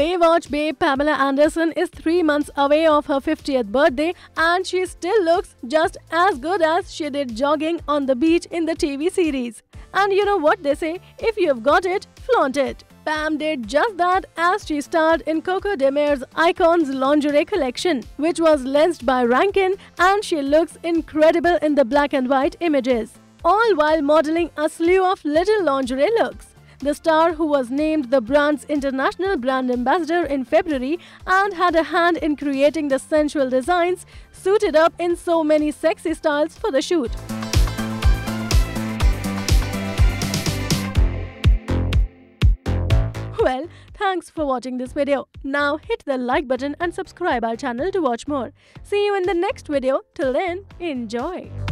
Baywatch babe Pamela Anderson is 3 months away of her 50th birthday, and she still looks just as good as she did jogging on the beach in the TV series. And you know what they say, if you've got it, flaunt it. Pam did just that as she starred in Coco de Mer's Icons lingerie collection, which was lensed by Rankin, and she looks incredible in the black and white images, all while modeling a slew of little lingerie looks. The star, who was named the brand's international brand ambassador in February and had a hand in creating the sensual designs, suited up in so many sexy styles for the shoot. Well, thanks for watching this video. Now hit the like button and subscribe our channel to watch more. See you in the next video. Till then, enjoy.